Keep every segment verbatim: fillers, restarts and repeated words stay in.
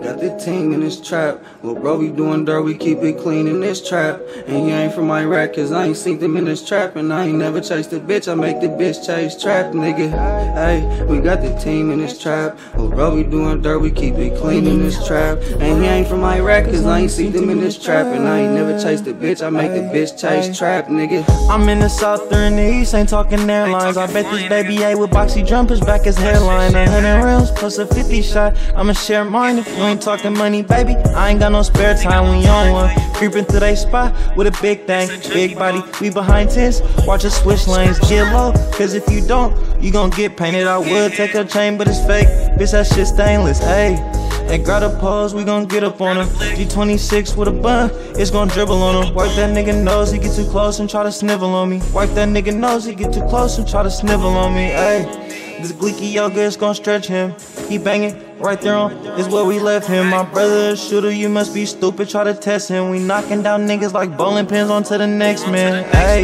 King, got the ting in this trap. Look, bro, we doing dirt, we keep it clean in this trap. And he ain't from Iraq, cause I ain't seen them in this trap. And I ain't never chased a bitch, I make the bitch chase trap, nigga. Hey, we got the team in this trap. Look, bro, we doing dirt, we keep it clean in this trap. And he ain't from Iraq, cause I ain't seen them in this trap. And I ain't never chased a bitch, I make the bitch chase trap, nigga. I'm in the south, or in the east, ain't talking airlines. I bet this baby A with boxy drum, push back his headline. A hundred rounds plus a fifty shot, I'ma share mine. If you ain't talking money, baby, I ain't got no spare time. We on one, creeping to they spot with a big thing, big body. We behind tents, watch us switch lanes. Get low, cause if you don't, you gon' get painted. I would take a chain, but it's fake, bitch, that shit stainless. Ayy, they grab a pose, we gon' get up on him. G twenty-six with a bun, it's gon' dribble on him. Wipe that nigga nose, he get too close and try to snivel on me. Wipe that nigga nose, he get too close and try to snivel on me. Ayy, this gleeky yoga is gon' stretch him. He bangin'. Right there on is where we left him. My brother a shooter, you must be stupid, try to test him. We knocking down niggas like bowling pins onto the next man. Hey,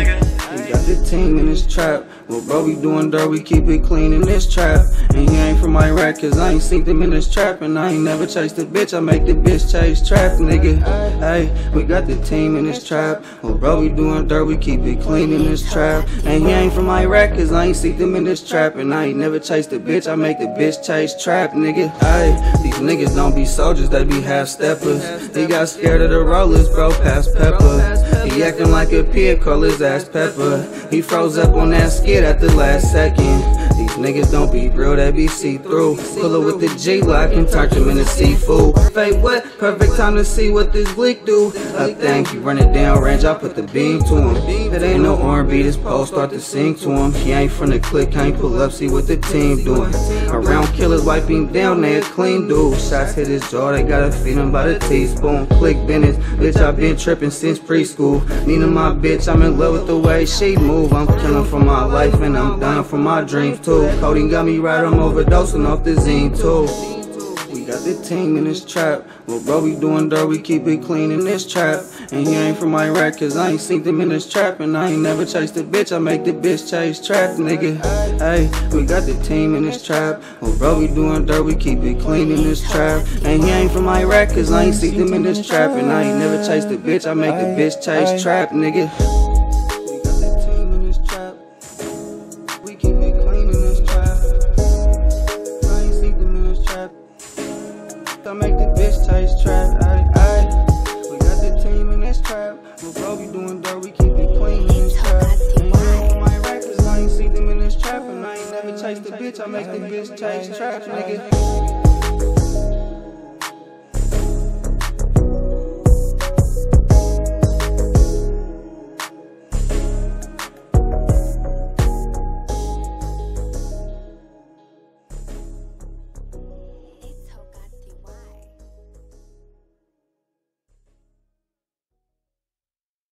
we got the team in this trap. Well, bro, we doing dirt, we keep it clean in this trap. And he ain't from Iraq, cause I ain't seen them in this trap. And I ain't never chased a bitch, I make the bitch chase trap, nigga. Hey, we got the team in this trap. Well, bro, we doing dirt, we keep it clean in this trap. And he ain't from Iraq, cause I ain't seen them in this trap. And I ain't never chased a bitch, I make the bitch chase trap, nigga. Ay, these niggas don't be soldiers, they be half-steppers. He got scared of the rollers, bro, pass pepper. He acting like a pig, call his ass pepper. He froze up on that skid at the last second. These niggas don't be real, they be see-through. Pull up with the G-lock and turn him into seafood. Fake what? Perfect time to see what this leak do. I think he running down range, I put the beam to him. It ain't no R and B, this pole start to sing to him. He ain't from the clique, can't pull up, see what the team doing. Around killers, wipe him down, they clean dude. Shots hit his jaw, they gotta feed him by the teaspoon. Click Bennett, bitch, I been tripping since preschool. Nina my bitch, I'm in love with the way she move. I'm killing for my life and I'm dying for my dreams too. Cody got me right, I'm overdosing off the zine too. We got the team in this trap. Well, bro, we doing dirt, we keep it clean in this trap. And he ain't from Iraq, cause I ain't seen them in this trap. And I ain't never chased a bitch, I make the bitch chase trap, nigga. Hey, we got the team in this trap. Well, bro, we doing dirt, we keep it clean in this trap. And he ain't from Iraq, cause I ain't seen them in this trap. And I ain't never chased a bitch, I make the bitch chase trap, nigga. We got the team in this trap. We keep it clean in this trap. I ain't seen them in this trap. I make the bitch taste trap, aye, aye. We got the team in this trap. Well, bro, we doing dirt, we keep it clean in this trap. And here on my rappers, I ain't see them in this trap. And I ain't never chased the bitch, I make the bitch taste trap, nigga.